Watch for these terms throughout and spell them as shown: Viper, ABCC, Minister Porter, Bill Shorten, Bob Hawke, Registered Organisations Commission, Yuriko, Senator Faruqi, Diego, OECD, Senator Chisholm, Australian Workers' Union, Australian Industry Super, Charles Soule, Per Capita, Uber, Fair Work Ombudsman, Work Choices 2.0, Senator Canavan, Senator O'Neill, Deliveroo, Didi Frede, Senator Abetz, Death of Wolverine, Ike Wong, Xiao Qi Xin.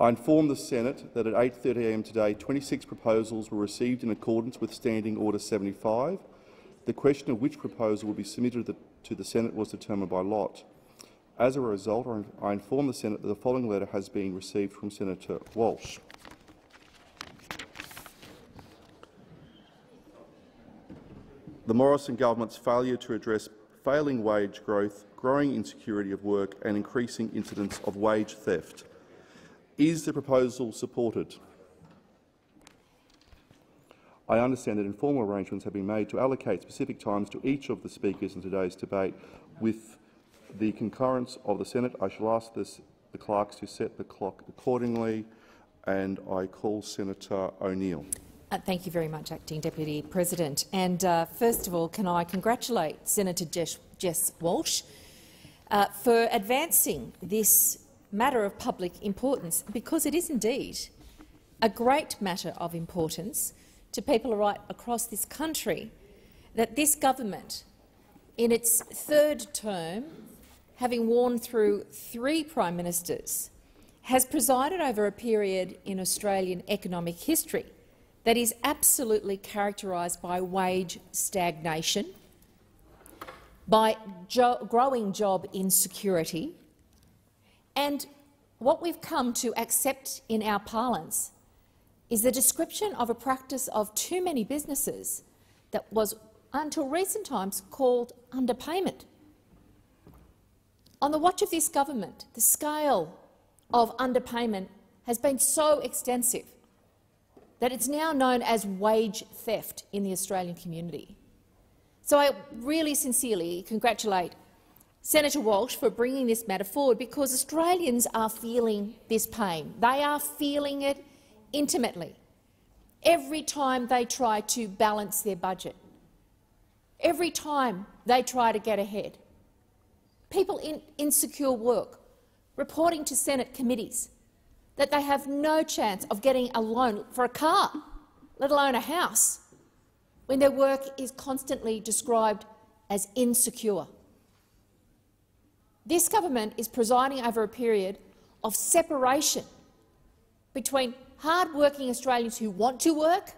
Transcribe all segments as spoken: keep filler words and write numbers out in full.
I inform the Senate that at eight thirty a m today, twenty-six proposals were received in accordance with Standing Order seventy-five. The question of which proposal will be submitted to the Senate was determined by lot. As a result, I inform the Senate that the following letter has been received from Senator Walsh. The Morrison Government's failure to address failing wage growth, growing insecurity of work and increasing incidents of wage theft. Is the proposal supported? I understand that informal arrangements have been made to allocate specific times to each of the speakers in today's debate. With the concurrence of the Senate, I shall ask this, the clerks to set the clock accordingly, and I call Senator O'Neill. Uh, thank you very much, Acting Deputy President. And uh, first of all, can I congratulate Senator Jess, Jess Walsh uh, for advancing this matter of public importance, because it is indeed a great matter of importance to people right across this country that this government, in its third term, having worn through three Prime Ministers, has presided over a period in Australian economic history that is absolutely characterised by wage stagnation, by jo- growing job insecurity, and what we've come to accept in our parlance is the description of a practice of too many businesses that was, until recent times, called underpayment. On the watch of this government, the scale of underpayment has been so extensive that it's now known as wage theft in the Australian community. So I really sincerely congratulate Senator Walsh for bringing this matter forward, because Australians are feeling this pain. They are feeling it intimately every time they try to balance their budget, every time they try to get ahead. People in insecure work reporting to Senate committees that they have no chance of getting a loan for a car, let alone a house, when their work is constantly described as insecure. This government is presiding over a period of separation between hard-working Australians who want to work,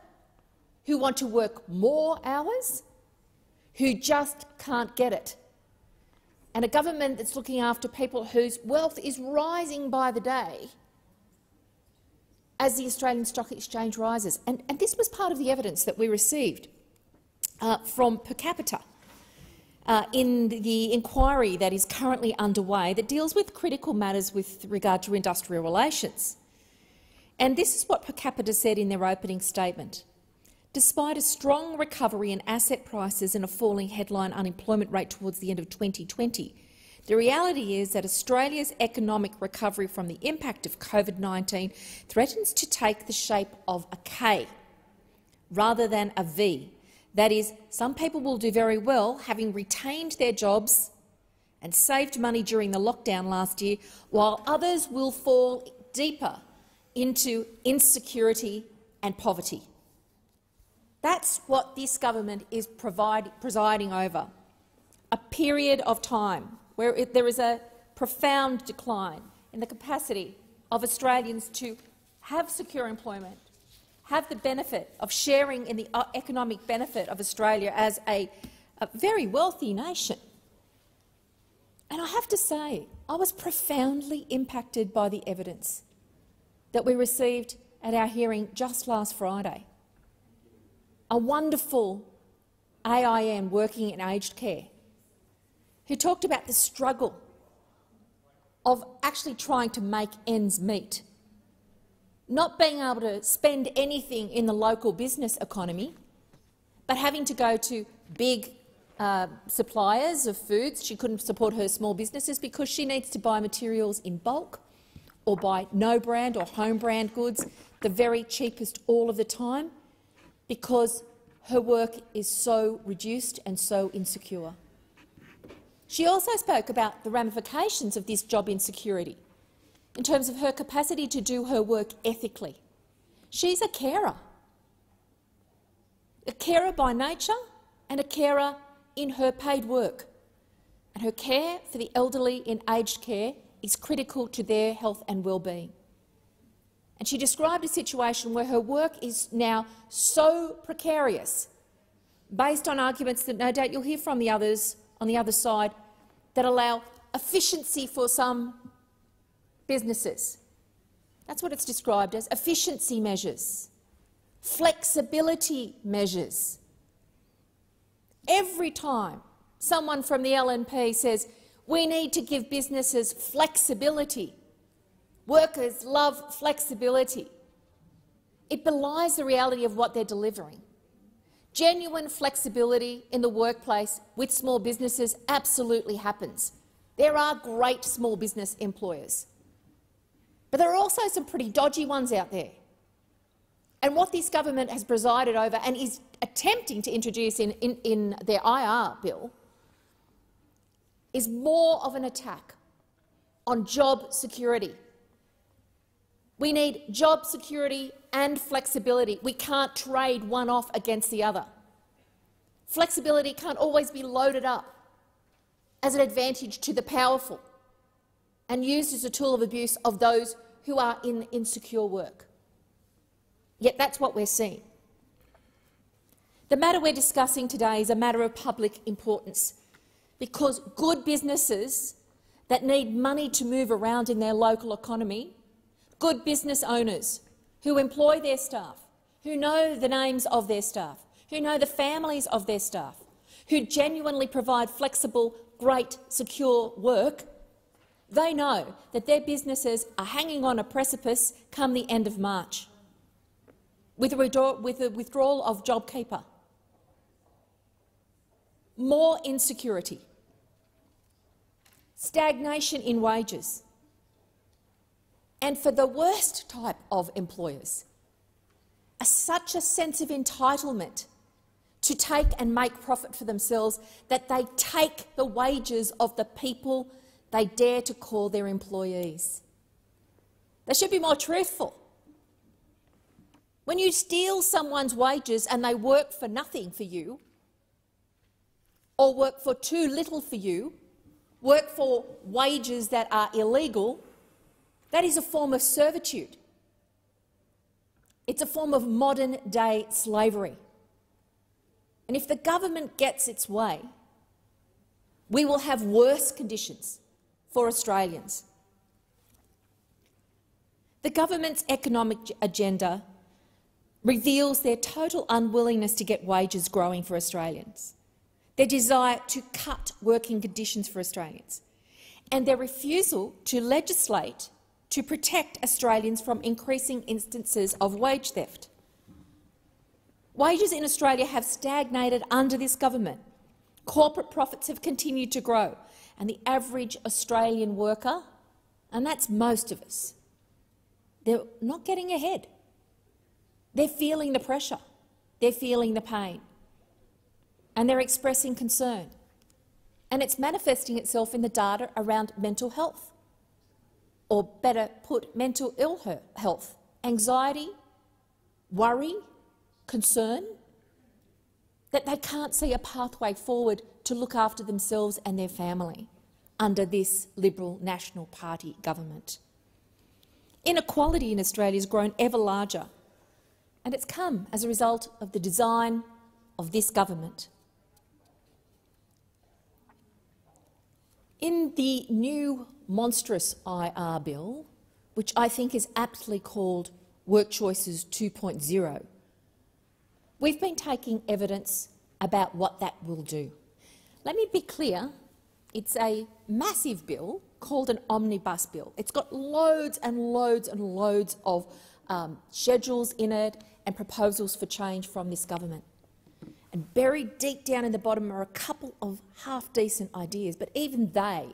who want to work more hours, who just can't get it, and a government that's looking after people whose wealth is rising by the day as the Australian Stock Exchange rises. And, and this was part of the evidence that we received uh, from Per Capita uh, in the inquiry that is currently underway that deals with critical matters with regard to industrial relations. And this is what Per Capita said in their opening statement. Despite a strong recovery in asset prices and a falling headline unemployment rate towards the end of twenty twenty, the reality is that Australia's economic recovery from the impact of COVID nineteen threatens to take the shape of a K rather than a V. That is, some people will do very well, having retained their jobs and saved money during the lockdown last year, while others will fall deeper into insecurity and poverty. That's what this government is presiding over, a period of time where it, there is a profound decline in the capacity of Australians to have secure employment, have the benefit of sharing in the economic benefit of Australia as a, a very wealthy nation. And I have to say, I was profoundly impacted by the evidence that we received at our hearing just last Friday. A wonderful A I M working in aged care, who talked about the struggle of actually trying to make ends meet, not being able to spend anything in the local business economy, but having to go to big uh, suppliers of foods. She couldn't support her small businesses because she needs to buy materials in bulk or buy no-brand or home-brand goods, the very cheapest all of the time, because her work is so reduced and so insecure. She also spoke about the ramifications of this job insecurity in terms of her capacity to do her work ethically. She's a carer, a carer by nature and a carer in her paid work, and her care for the elderly in aged care is critical to their health and well-being. and she described a situation where her work is now so precarious, based on arguments that no doubt you'll hear from the others on the other side, that allow efficiency for some businesses. That's what it's described as, efficiency measures, flexibility measures. Every time someone from the L N P says, we need to give businesses flexibility, workers love flexibility, it belies the reality of what they're delivering. Genuine flexibility in the workplace with small businesses absolutely happens. There are great small business employers, but there are also some pretty dodgy ones out there. And what this government has presided over and is attempting to introduce in, in, in their I R bill is more of an attack on job security. We need job security and flexibility. We can't trade one off against the other. Flexibility can't always be loaded up as an advantage to the powerful and used as a tool of abuse of those who are in insecure work. Yet that's what we're seeing. The matter we're discussing today is a matter of public importance, because good businesses that need money to move around in their local economy, good business owners who employ their staff, who know the names of their staff, who know the families of their staff, who genuinely provide flexible, great, secure work, they know that their businesses are hanging on a precipice come the end of March with the withdrawal of JobKeeper. More insecurity, stagnation in wages, and for the worst type of employers, a, such a sense of entitlement to take and make profit for themselves that they take the wages of the people they dare to call their employees. They should be more truthful. When you steal someone's wages and they work for nothing for you, or work for too little for you, work for wages that are illegal, that is a form of servitude. It's a form of modern-day slavery. And if the government gets its way, we will have worse conditions for Australians. The government's economic agenda reveals their total unwillingness to get wages growing for Australians, their desire to cut working conditions for Australians, and their refusal to legislate to protect Australians from increasing instances of wage theft. Wages in Australia have stagnated under this government. Corporate profits have continued to grow, and the average Australian worker, and that's most of us, they're not getting ahead. They're feeling the pressure, they're feeling the pain, and they're expressing concern. And it's manifesting itself in the data around mental health, or better put, mental ill health, anxiety, worry, concern, that they can't see a pathway forward to look after themselves and their family under this Liberal National Party government. Inequality in Australia has grown ever larger, and it's come as a result of the design of this government. In the new monstrous I R bill, which I think is aptly called Work Choices two point oh, we've been taking evidence about what that will do. Let me be clear, it's a massive bill called an omnibus bill. It's got loads and loads and loads of um, schedules in it and proposals for change from this government. And buried deep down in the bottom are a couple of half-decent ideas, but even they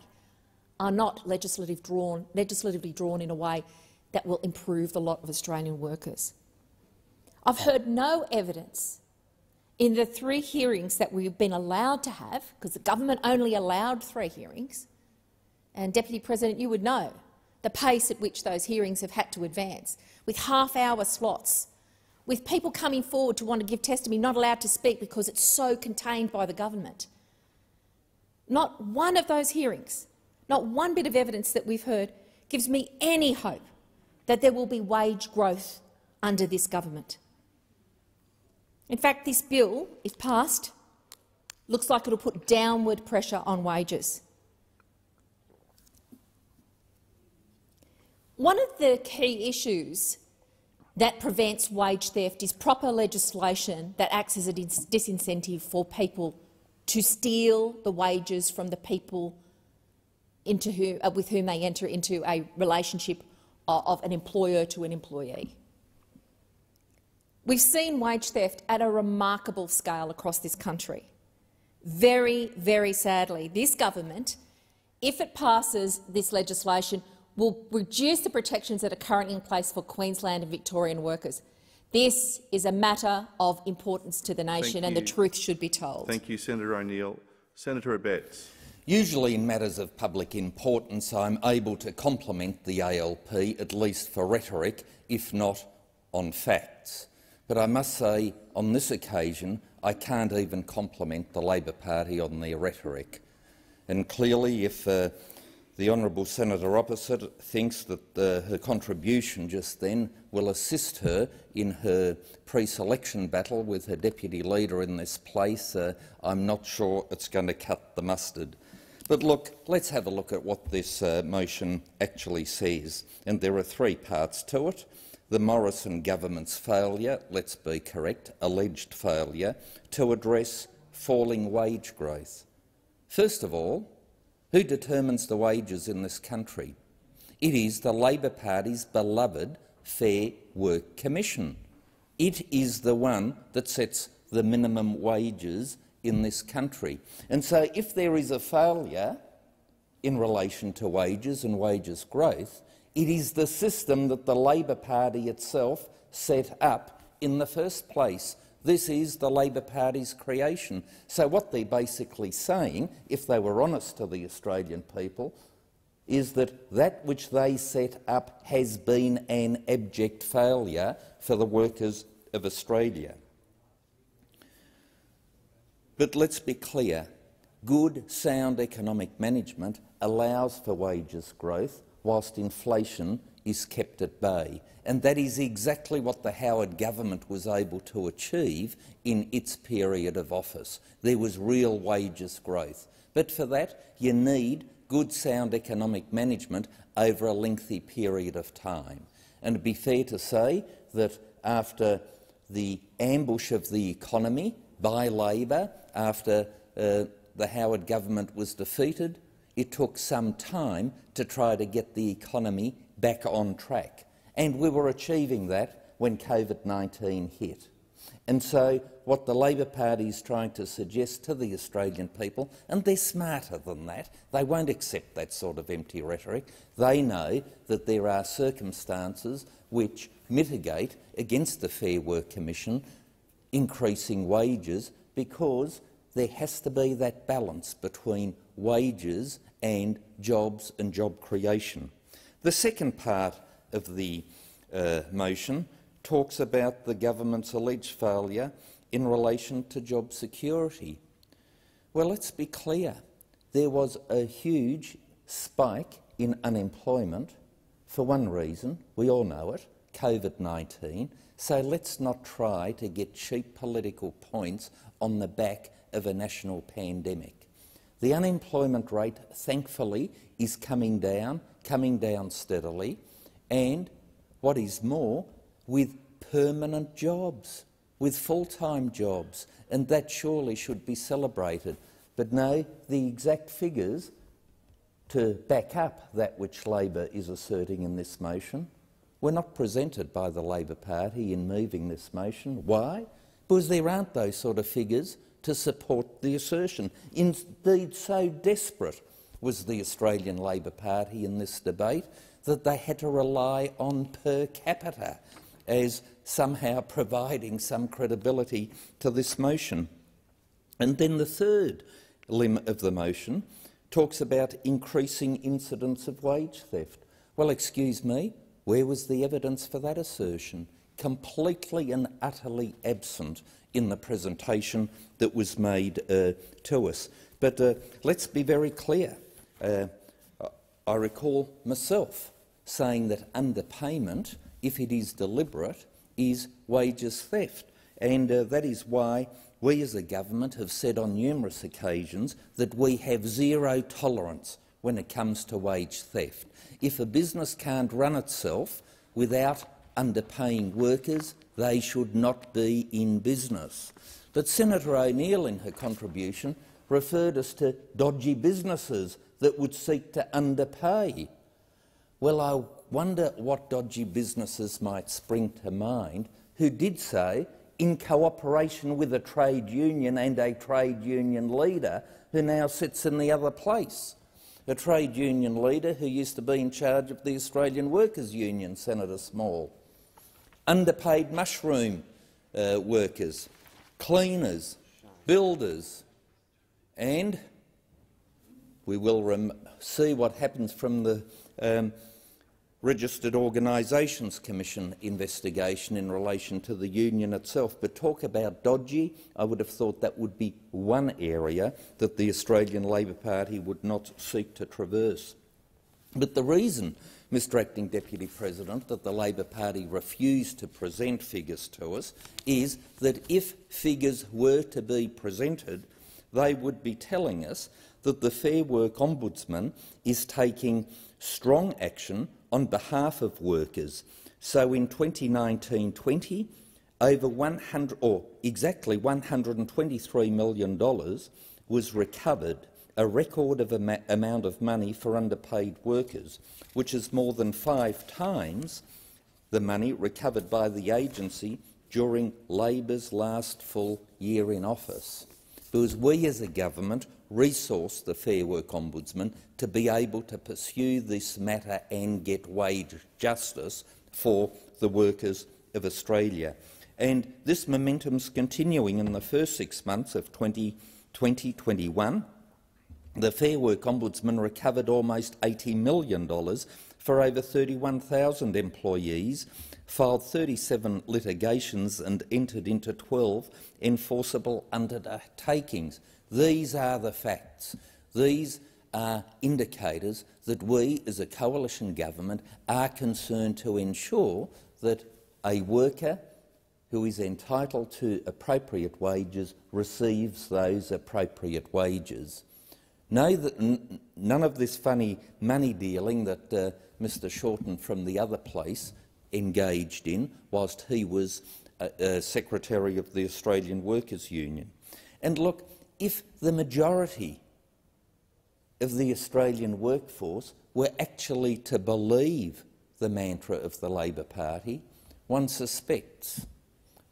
are not legislative drawn, legislatively drawn in a way that will improve the lot of Australian workers. I've heard no evidence in the three hearings that we've been allowed to have, because the government only allowed three hearings, and Deputy President, you would know the pace at which those hearings have had to advance, with half-hour slots, with people coming forward to want to give testimony not allowed to speak because it's so contained by the government. Not one of those hearings, not one bit of evidence that we've heard, gives me any hope that there will be wage growth under this government. In fact, this bill, if passed, looks like it will put downward pressure on wages. One of the key issues that prevents wage theft is proper legislation that acts as a dis disincentive for people to steal the wages from the people into who, uh, with whom they enter into a relationship of, of an employer to an employee. We've seen wage theft at a remarkable scale across this country. Very, very sadly, this government, if it passes this legislation, will reduce the protections that are currently in place for Queensland and Victorian workers. This is a matter of importance to the nation, and the truth should be told. Thank you, Senator O'Neill. Senator Abetz. Usually in matters of public importance, I'm able to compliment the A L P, at least for rhetoric, if not on facts. But I must say, on this occasion, I can't even compliment the Labor Party on their rhetoric. And clearly, if uh, the honourable senator opposite thinks that uh, her contribution just then will assist her in her pre-selection battle with her deputy leader in this place, uh, I'm not sure it's going to cut the mustard. But look, let's have a look at what this uh, motion actually says. And there are three parts to it. The Morrison government's failure, let's be correct, alleged failure, to address falling wage growth. First of all, who determines the wages in this country? It is the Labor Party's beloved Fair Work Commission. It is the one that sets the minimum wages in this country. And so if there is a failure in relation to wages and wages growth, it is the system that the Labor Party itself set up in the first place. This is the Labor Party's creation. So what they're basically saying, if they were honest to the Australian people, is that that which they set up has been an abject failure for the workers of Australia. But let's be clear. Good, sound economic management allows for wages growth whilst inflation is kept at bay. And that is exactly what the Howard government was able to achieve in its period of office. There was real wages growth. But for that, you need good, sound economic management over a lengthy period of time. And it'd be fair to say that after the ambush of the economy by Labor, after uh, the Howard government was defeated, it took some time to try to get the economy back on track. And we were achieving that when COVID nineteen hit. And so what the Labor Party is trying to suggest to the Australian people, and they're smarter than that, they won't accept that sort of empty rhetoric. They know that there are circumstances which mitigate against the Fair Work Commission increasing wages, because there has to be that balance between wages and jobs and job creation. The second part of the uh, motion talks about the government's alleged failure in relation to job security. Well, let's be clear. There was a huge spike in unemployment for one reason. We all know it, COVID nineteen. So let's not try to get cheap political points on the back of a national pandemic. The unemployment rate, thankfully, is coming down, coming down steadily, and, what is more, with permanent jobs, with full-time jobs, and that surely should be celebrated. But no, the exact figures to back up that which Labor is asserting in this motion were not presented by the Labor Party in moving this motion. Why? Because there aren't those sort of figures to support the assertion. Indeed, so desperate was the Australian Labor Party in this debate that they had to rely on per capita as somehow providing some credibility to this motion. And then the third limb of the motion talks about increasing incidents of wage theft. Well, excuse me, where was the evidence for that assertion? Completely and utterly absent in the presentation that was made uh, to us. But uh, let's be very clear. Uh, I recall myself saying that underpayment, if it is deliberate, is wages theft. And uh, that is why we as a government have said on numerous occasions that we have zero tolerance when it comes to wage theft. If a business can't run itself without underpaying workers, they should not be in business. But Senator O'Neill, in her contribution, referred us to dodgy businesses that would seek to underpay. Well, I wonder what dodgy businesses might spring to mind who did so in cooperation with a trade union and a trade union leader who now sits in the other place. A trade union leader who used to be in charge of the Australian Workers' Union, Senator Small. Underpaid mushroom uh, workers, cleaners, builders, and we will rem see what happens from the um, Registered Organisations Commission investigation in relation to the union itself. But talk about dodgy, I would have thought that would be one area that the Australian Labor Party would not seek to traverse. But the reason, Mr Acting Deputy President, that the Labor Party refused to present figures to us is that if figures were to be presented, they would be telling us that the Fair Work Ombudsman is taking strong action on behalf of workers. So in twenty nineteen twenty, over one hundred, or exactly one hundred twenty-three million dollars was recovered, a record of am amount of money for underpaid workers, which is more than five times the money recovered by the agency during Labor's last full year in office. Because we as a government resource the Fair Work Ombudsman to be able to pursue this matter and get wage justice for the workers of Australia. And this momentum's continuing in the first six months of twenty twenty-one. The Fair Work Ombudsman recovered almost eighty million dollars for over thirty-one thousand employees, filed thirty-seven litigations and entered into twelve enforceable undertakings. These are the facts. These are indicators that we, as a coalition government, are concerned to ensure that a worker who is entitled to appropriate wages receives those appropriate wages. No, that none of this funny money dealing that uh, Mr Shorten from the other place engaged in whilst he was uh, uh, Secretary of the Australian Workers' Union. And look, if the majority of the Australian workforce were actually to believe the mantra of the Labor Party, one suspects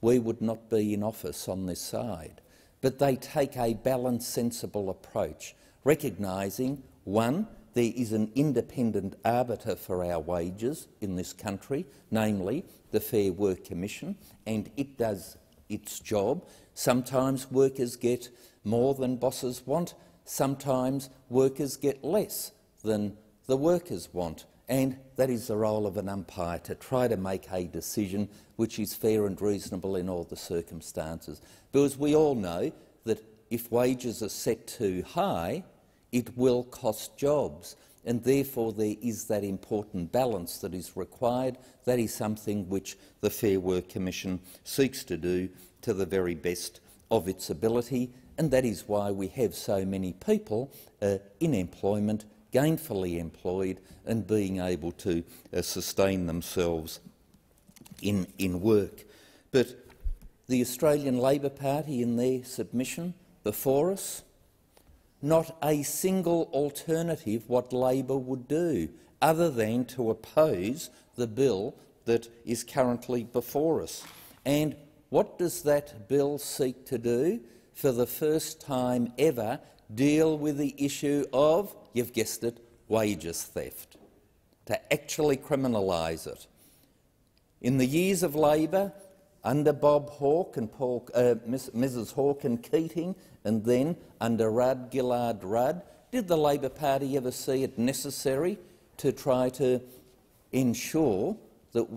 we would not be in office on this side. But they take a balanced, sensible approach, recognising, one, there is an independent arbiter for our wages in this country, namely the Fair Work Commission, and it does its job. Sometimes workers get more than bosses want, sometimes workers get less than the workers want, and that is the role of an umpire, to try to make a decision which is fair and reasonable in all the circumstances. Because we all know that if wages are set too high, it will cost jobs, and therefore there is that important balance that is required. That is something which the Fair Work Commission seeks to do to the very best of its ability, and that is why we have so many people uh, in employment, gainfully employed, and being able to uh, sustain themselves in, in work. But the Australian Labor Party, in their submission before us, not a single alternative what Labor would do other than to oppose the bill that is currently before us. And what does that bill seek to do? For the first time ever, deal with the issue of, you've guessed it, wages theft, to actually criminalise it. In the years of Labor, under Bob Hawke and Paul, uh, Missus Hawke and Keating, and then under Rudd, Gillard, Rudd, did the Labor Party ever see it necessary to try to ensure that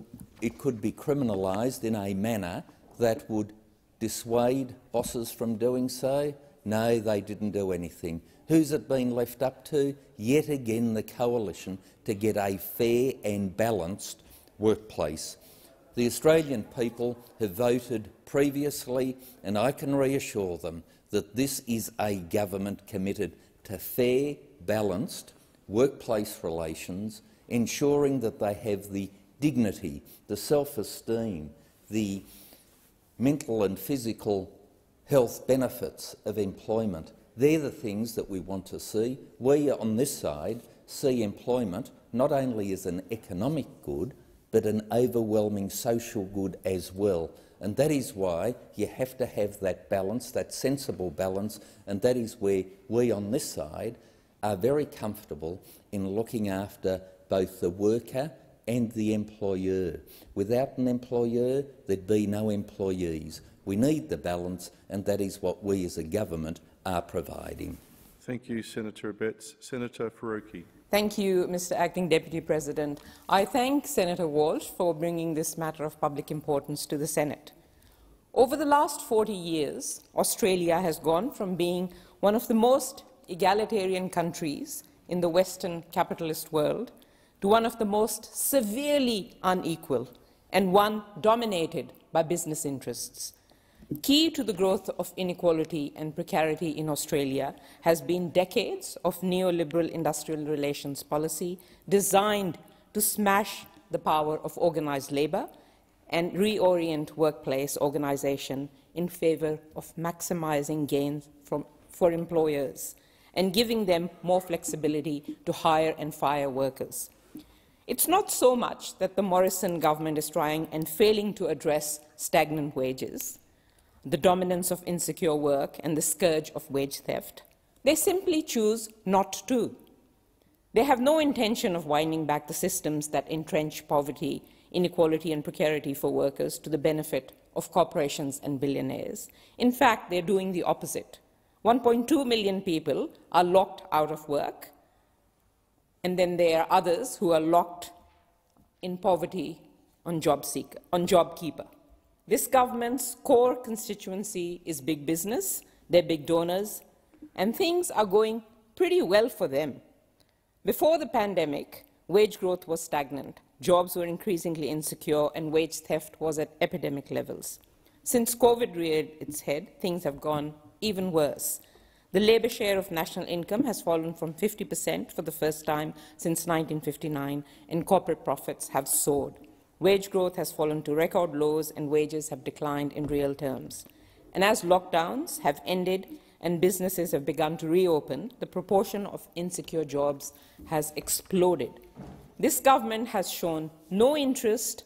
it could be criminalised in a manner that would dissuade bosses from doing so? No, they didn't do anything. Who's it been left up to? Yet again the Coalition to get a fair and balanced workplace. The Australian people have voted previously, and I can reassure them that this is a government committed to fair, balanced workplace relations, ensuring that they have the dignity, the self-esteem, the mental and physical health benefits of employment. They're the things that we want to see. We on this side see employment not only as an economic good, but an overwhelming social good as well. And that is why you have to have that balance, that sensible balance, and that is where we on this side are very comfortable in looking after both the worker and the employer. Without an employer, there'd be no employees. We need the balance, and that is what we as a government are providing. Thank you, Senator Abetz. Senator Faruqi. Thank you, Mister Acting Deputy President. I thank Senator Walsh for bringing this matter of public importance to the Senate. Over the last forty years, Australia has gone from being one of the most egalitarian countries in the Western capitalist world to one of the most severely unequal and one dominated by business interests. Key to the growth of inequality and precarity in Australia has been decades of neoliberal industrial relations policy designed to smash the power of organised labour and reorient workplace organisation in favour of maximising gains from, for employers and giving them more flexibility to hire and fire workers. It's not so much that the Morrison government is trying and failing to address stagnant wages, the dominance of insecure work and the scourge of wage theft. They simply choose not to. They have no intention of winding back the systems that entrench poverty, inequality and precarity for workers to the benefit of corporations and billionaires. In fact, they're doing the opposite. one point two million people are locked out of work, and then there are others who are locked in poverty on JobSeeker, on JobKeeper. This government's core constituency is big business, they're big donors, and things are going pretty well for them. Before the pandemic, wage growth was stagnant, jobs were increasingly insecure, and wage theft was at epidemic levels. Since COVID reared its head, things have gone even worse. The labour share of national income has fallen from fifty percent for the first time since nineteen fifty-nine, and corporate profits have soared. Wage growth has fallen to record lows and wages have declined in real terms. And as lockdowns have ended and businesses have begun to reopen, the proportion of insecure jobs has exploded. This government has shown no interest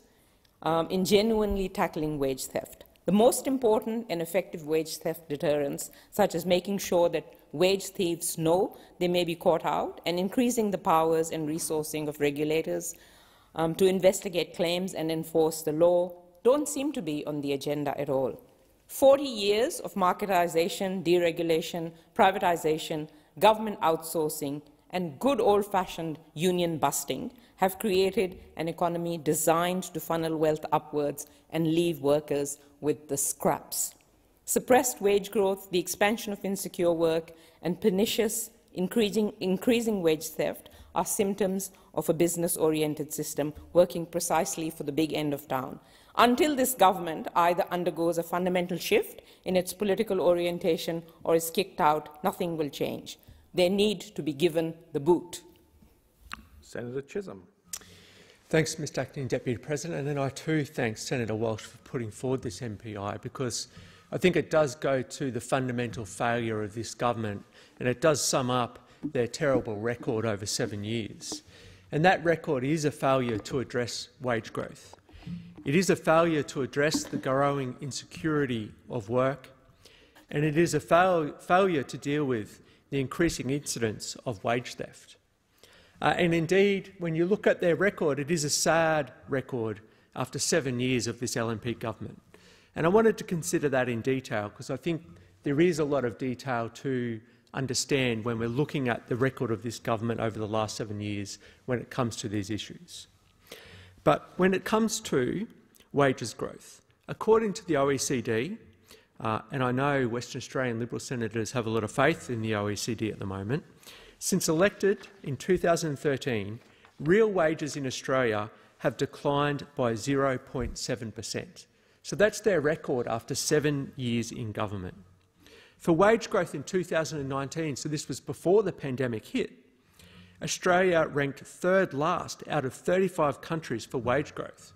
um, in genuinely tackling wage theft. The most important and effective wage theft deterrents, such as making sure that wage thieves know they may be caught out and increasing the powers and resourcing of regulators, Um, to investigate claims and enforce the law, don't seem to be on the agenda at all. Forty years of marketisation, deregulation, privatisation, government outsourcing and good old-fashioned union busting have created an economy designed to funnel wealth upwards and leave workers with the scraps. Suppressed wage growth, the expansion of insecure work and pernicious increasing, increasing wage theft are symptoms of a business-oriented system working precisely for the big end of town. Until this government either undergoes a fundamental shift in its political orientation or is kicked out, nothing will change. They need to be given the boot. Senator Chisholm. Thanks, Mister Acting Deputy President. And I too thank Senator Walsh for putting forward this M P I, because I think it does go to the fundamental failure of this government, and it does sum up their terrible record over seven years. And that record is a failure to address wage growth. It is a failure to address the growing insecurity of work, and it is a fail failure to deal with the increasing incidence of wage theft. Uh, and indeed, when you look at their record, it is a sad record after seven years of this L N P government. And I wanted to consider that in detail, because I think there is a lot of detail to understand when we're looking at the record of this government over the last seven years when it comes to these issues. But when it comes to wages growth, according to the O E C D, Uh, and I know Western Australian Liberal senators have a lot of faith in the O E C D at the moment. Since elected in two thousand thirteen, real wages in Australia have declined by zero point seven per cent. So that's their record after seven years in government. For wage growth in two thousand nineteen, so this was before the pandemic hit, Australia ranked third last out of thirty-five countries for wage growth.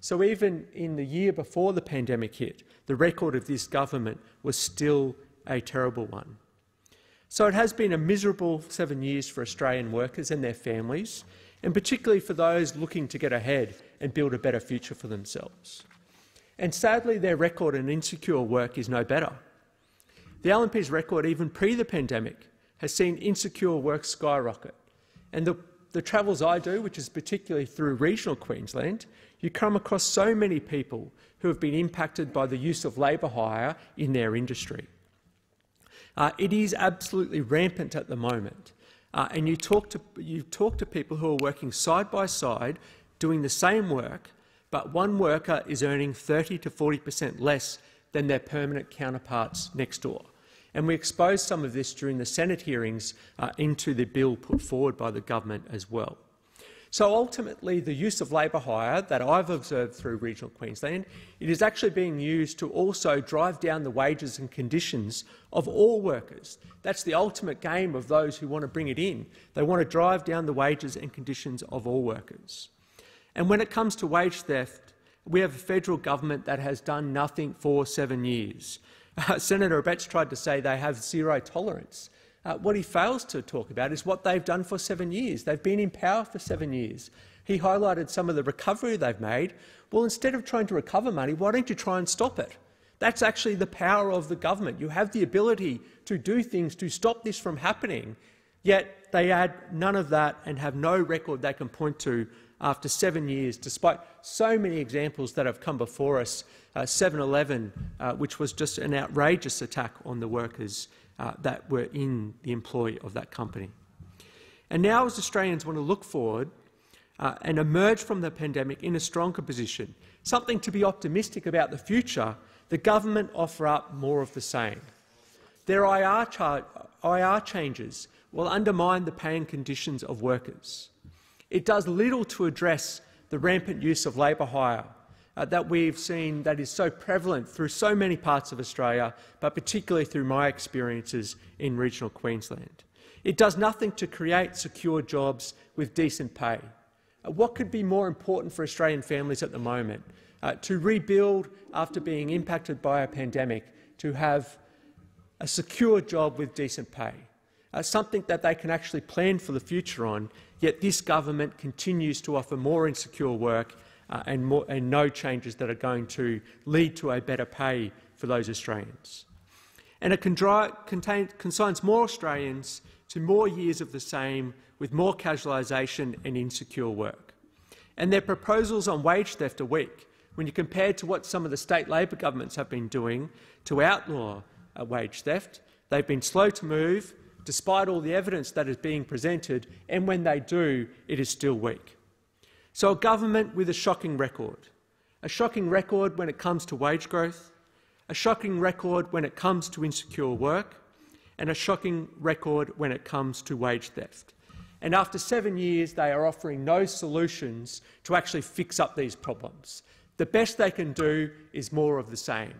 So even in the year before the pandemic hit, the record of this government was still a terrible one. So it has been a miserable seven years for Australian workers and their families, and particularly for those looking to get ahead and build a better future for themselves. And sadly, their record in insecure work is no better. The L N P's record, even pre the pandemic, has seen insecure work skyrocket. And the, the travels I do, which is particularly through regional Queensland, you come across so many people who have been impacted by the use of labour hire in their industry. Uh, it is absolutely rampant at the moment. Uh, and you talk, to, you talk to people who are working side by side, doing the same work, but one worker is earning thirty to forty per cent less than their permanent counterparts next door. And we exposed some of this during the Senate hearings uh, into the bill put forward by the government as well. So ultimately, the use of labour hire that I've observed through regional Queensland, it is actually being used to also drive down the wages and conditions of all workers. That's the ultimate game of those who want to bring it in. They want to drive down the wages and conditions of all workers. And when it comes to wage theft, we have a federal government that has done nothing for seven years. Uh, Senator Abetz tried to say they have zero tolerance. Uh, what he fails to talk about is what they've done for seven years. They've been in power for seven years. He highlighted some of the recovery they've made. Well, instead of trying to recover money, why don't you try and stop it? That's actually the power of the government. You have the ability to do things to stop this from happening, yet they add none of that and have no record they can point to after seven years, despite so many examples that have come before us. seven eleven, uh, uh, which was just an outrageous attack on the workers uh, that were in the employ of that company. And now, as Australians want to look forward uh, and emerge from the pandemic in a stronger position, something to be optimistic about the future, the government offer up more of the same. Their I R, char I R changes will undermine the pay and conditions of workers. It does little to address the rampant use of labour hire uh, that we've seen that is so prevalent through so many parts of Australia, but particularly through my experiences in regional Queensland. It does nothing to create secure jobs with decent pay. Uh, what could be more important for Australian families at the moment? Uh, to rebuild after being impacted by a pandemic, to have a secure job with decent pay. Uh, something that they can actually plan for the future on, yet this government continues to offer more insecure work uh, and, more, and no changes that are going to lead to a better pay for those Australians. And it con contain consigns more Australians to more years of the same, with more casualisation and insecure work. And their proposals on wage theft are weak when you compare to what some of the state Labor governments have been doing to outlaw uh, wage theft. They've been slow to move, despite all the evidence that is being presented, and when they do, it is still weak. So a government with a shocking record. A shocking record when it comes to wage growth, a shocking record when it comes to insecure work, and a shocking record when it comes to wage theft. And after seven years, they are offering no solutions to actually fix up these problems. The best they can do is more of the same.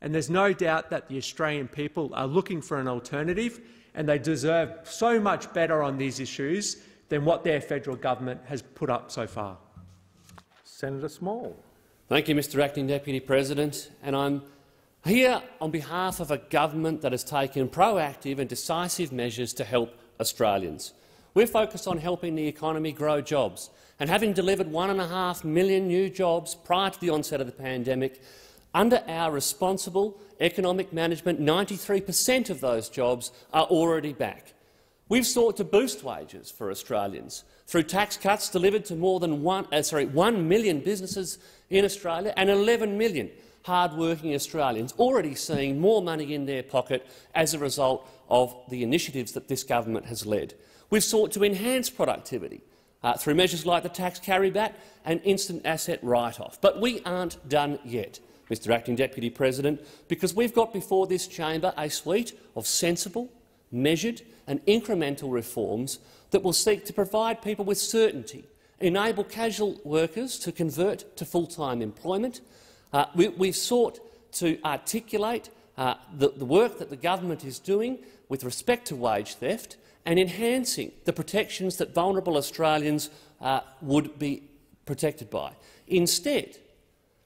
And there's no doubt that the Australian people are looking for an alternative, and they deserve so much better on these issues than what their federal government has put up so far. Senator Small. Thank you, Mister Acting Deputy President. And I'm here on behalf of a government that has taken proactive and decisive measures to help Australians. We're focused on helping the economy grow jobs, and having delivered one and a half million new jobs prior to the onset of the pandemic, under our responsible economic management, ninety-three per cent of those jobs are already back. We've sought to boost wages for Australians through tax cuts delivered to more than one, uh, sorry, one million businesses in Australia, and eleven million hard-working Australians already seeing more money in their pocket as a result of the initiatives that this government has led. We've sought to enhance productivity uh, through measures like the tax carryback and instant asset write-off. But we aren't done yet. Mister Acting Deputy President, because we've got before this chamber a suite of sensible, measured and incremental reforms that will seek to provide people with certainty, enable casual workers to convert to full-time employment. Uh, we, we've sought to articulate uh, the, the work that the government is doing with respect to wage theft and enhancing the protections that vulnerable Australians uh, would be protected by. Instead,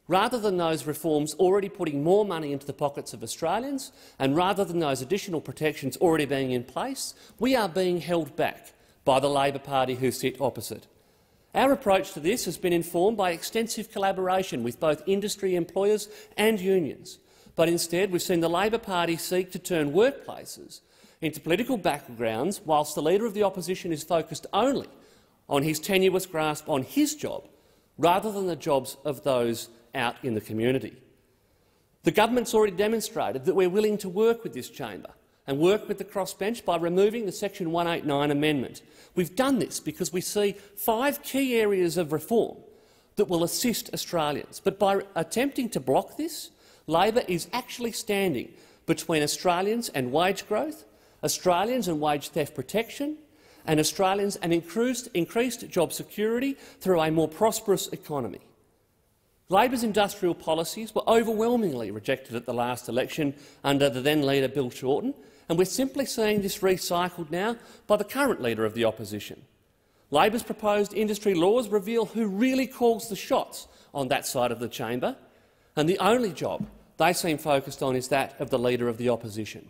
rather than those reforms already putting more money into the pockets of Australians, and rather than those additional protections already being in place, we are being held back by the Labor Party who sit opposite. Our approach to this has been informed by extensive collaboration with both industry employers and unions, but instead we've seen the Labor Party seek to turn workplaces into political battlegrounds whilst the Leader of the Opposition is focused only on his tenuous grasp on his job rather than the jobs of those out in the community. The government's already demonstrated that we're willing to work with this chamber and work with the crossbench by removing the Section one eighty-nine amendment. We've done this because we see five key areas of reform that will assist Australians. But by attempting to block this, Labor is actually standing between Australians and wage growth, Australians and wage theft protection, and Australians and increased, increased job security through a more prosperous economy. Labor's industrial policies were overwhelmingly rejected at the last election under the then-leader Bill Shorten, and we're simply seeing this recycled now by the current Leader of the Opposition. Labor's proposed industry laws reveal who really calls the shots on that side of the chamber, and the only job they seem focused on is that of the Leader of the Opposition.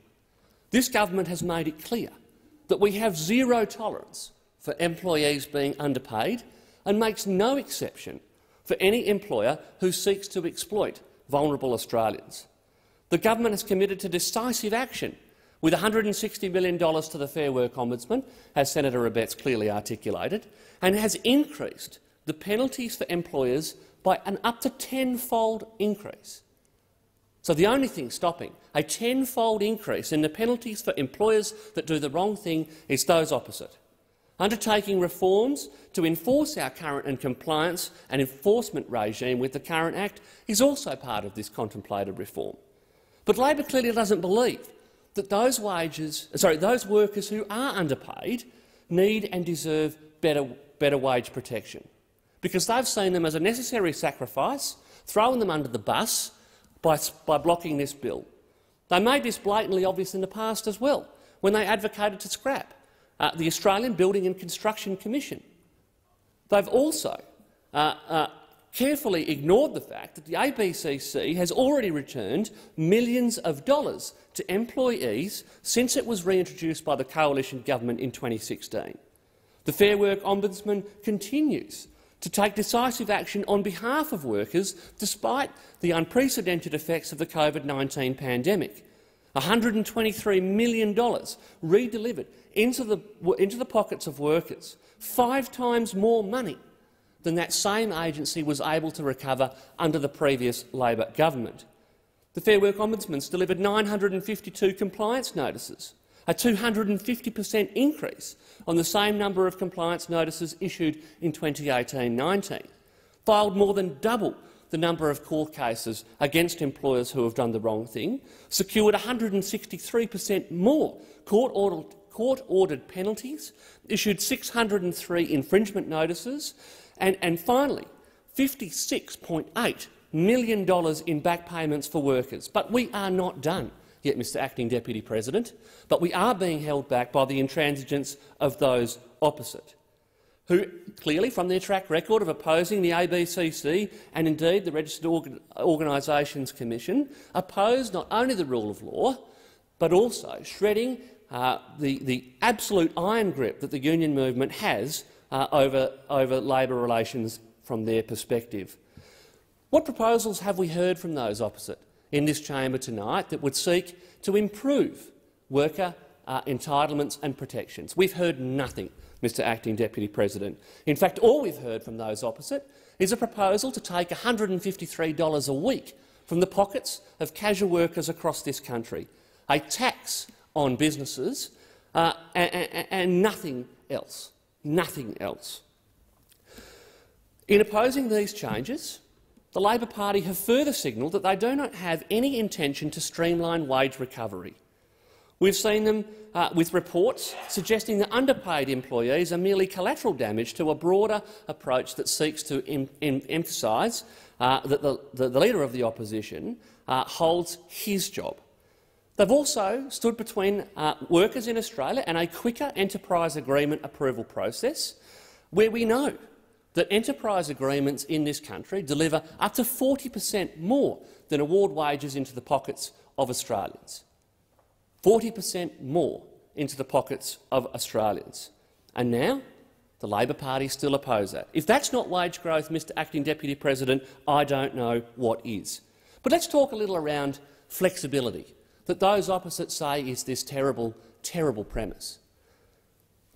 This government has made it clear that we have zero tolerance for employees being underpaid and makes no exception for any employer who seeks to exploit vulnerable Australians. The government has committed to decisive action with one hundred and sixty million dollars to the Fair Work Ombudsman, as Senator Abetz clearly articulated, and has increased the penalties for employers by an up to tenfold increase. So the only thing stopping a tenfold increase in the penalties for employers that do the wrong thing is those opposite. Undertaking reforms to enforce our current and compliance and enforcement regime with the current Act is also part of this contemplated reform. But Labor clearly doesn't believe that those wages, sorry, those workers who are underpaid need and deserve better, better wage protection, because they've seen them as a necessary sacrifice, throwing them under the bus by, by blocking this bill. They made this blatantly obvious in the past as well, when they advocated to scrap Uh, the Australian Building and Construction Commission. They've also uh, uh, carefully ignored the fact that the A B C C has already returned millions of dollars to employees since it was reintroduced by the Coalition Government in twenty sixteen. The Fair Work Ombudsman continues to take decisive action on behalf of workers despite the unprecedented effects of the COVID nineteen pandemic. one hundred and twenty-three million dollars redelivered into the, into the pockets of workers, five times more money than that same agency was able to recover under the previous Labor government. The Fair Work Ombudsman's delivered nine hundred and fifty-two compliance notices, a two hundred and fifty per cent increase on the same number of compliance notices issued in twenty eighteen nineteen, filed more than double the number of court cases against employers who have done the wrong thing, secured one hundred and sixty-three per cent more court-ordered, court-ordered penalties, issued six hundred and three infringement notices, and, and finally fifty-six point eight million dollars in back payments for workers. But we are not done yet, Mister Acting Deputy President, but we are being held back by the intransigence of those opposite, who clearly, from their track record of opposing the A B C C and indeed the Registered Organisations Commission, oppose not only the rule of law but also shredding uh, the, the absolute iron grip that the union movement has uh, over, over labour relations from their perspective. What proposals have we heard from those opposite in this chamber tonight that would seek to improve worker uh, entitlements and protections? We've heard nothing, Mister Acting Deputy President. In fact, all we've heard from those opposite is a proposal to take one hundred and fifty-three dollars a week from the pockets of casual workers across this country, a tax on businesses, uh, and, and nothing else. Nothing else. In opposing these changes, the Labor Party have further signalled that they do not have any intention to streamline wage recovery. We've seen them uh, with reports suggesting that underpaid employees are merely collateral damage to a broader approach that seeks to em em emphasise uh, that the, the, the Leader of the Opposition uh, holds his job. They've also stood between uh, workers in Australia and a quicker enterprise agreement approval process, where we know that enterprise agreements in this country deliver up to forty per cent more than award wages into the pockets of Australians. forty per cent more into the pockets of Australians. And now the Labor Party still oppose that. If that's not wage growth, Mister Acting Deputy President, I don't know what is. But let's talk a little around flexibility, that those opposite say is this terrible, terrible premise.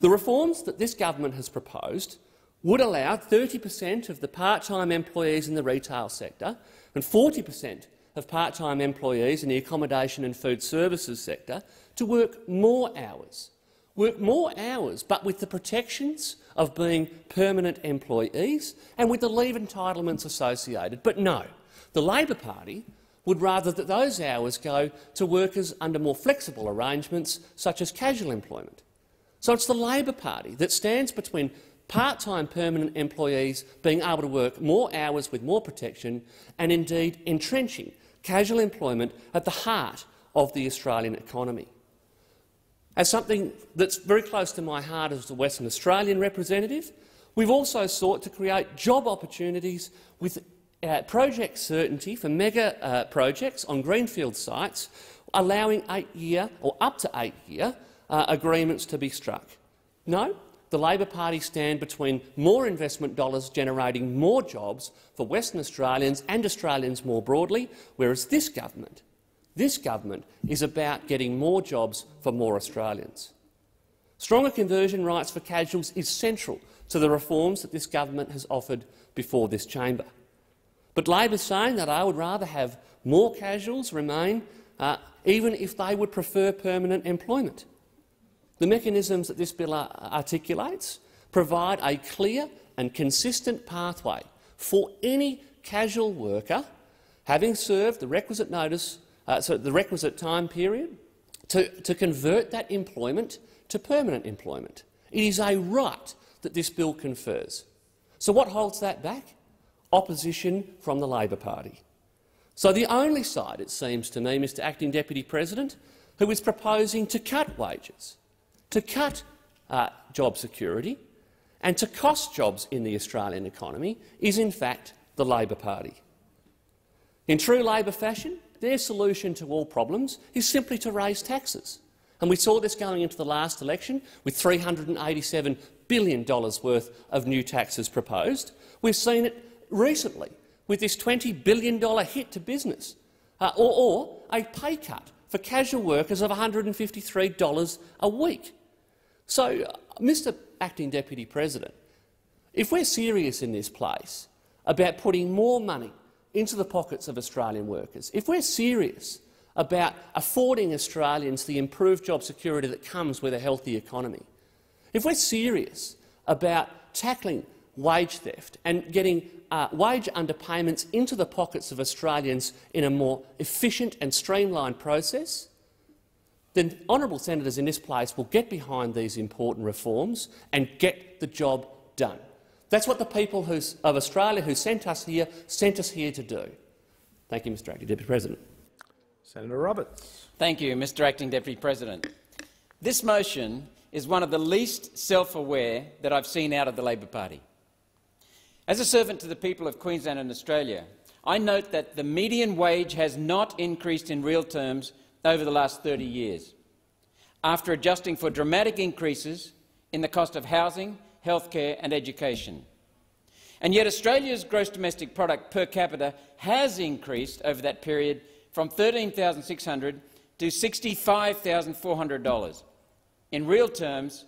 The reforms that this government has proposed would allow thirty per cent of the part-time employees in the retail sector and forty per cent of part-time employees in the accommodation and food services sector to work more hours, work more hours but with the protections of being permanent employees and with the leave entitlements associated. But no, the Labor Party would rather that those hours go to workers under more flexible arrangements, such as casual employment. So it's the Labor Party that stands between part-time permanent employees being able to work more hours with more protection and, indeed, entrenching casual employment at the heart of the Australian economy. As something that's very close to my heart as a Western Australian representative, we've also sought to create job opportunities with Uh, project certainty for mega uh, projects on greenfield sites, allowing eight-year or up to eight-year uh, agreements to be struck. No, the Labor Party stand between more investment dollars generating more jobs for Western Australians and Australians more broadly, whereas this government, this government is about getting more jobs for more Australians. Stronger conversion rights for casuals is central to the reforms that this government has offered before this chamber. But Labor's saying that I would rather have more casuals remain, uh, even if they would prefer permanent employment. The mechanisms that this bill articulates provide a clear and consistent pathway for any casual worker, having served the requisite notice, uh, so the requisite time period, to, to convert that employment to permanent employment. It is a right that this bill confers. So what holds that back? Opposition from the Labor Party. So the only side, it seems to me, Mister Acting Deputy President, who is proposing to cut wages, to cut uh, job security and to cost jobs in the Australian economy is, in fact, the Labor Party. In true Labor fashion, their solution to all problems is simply to raise taxes. And we saw this going into the last election with three hundred eighty-seven billion dollars worth of new taxes proposed. We've seen it recently, with this twenty billion dollar hit to business, uh, or, or a pay cut for casual workers of one hundred fifty-three dollars a week. So, uh, Mister Acting Deputy President, if we're serious in this place about putting more money into the pockets of Australian workers, if we're serious about affording Australians the improved job security that comes with a healthy economy, if we're serious about tackling wage theft and getting uh, wage underpayments into the pockets of Australians in a more efficient and streamlined process, then honourable senators in this place will get behind these important reforms and get the job done. That's what the people who, of Australia who sent us here sent us here to do. Thank you, Mister Acting Deputy President. Senator Roberts. Thank you, Mister Acting Deputy President. This motion is one of the least self-aware that I've seen out of the Labor Party. As a servant to the people of Queensland and Australia, I note that the median wage has not increased in real terms over the last thirty years, after adjusting for dramatic increases in the cost of housing, healthcare and education. And yet Australia's gross domestic product per capita has increased over that period from thirteen thousand six hundred dollars to sixty-five thousand four hundred dollars in real terms,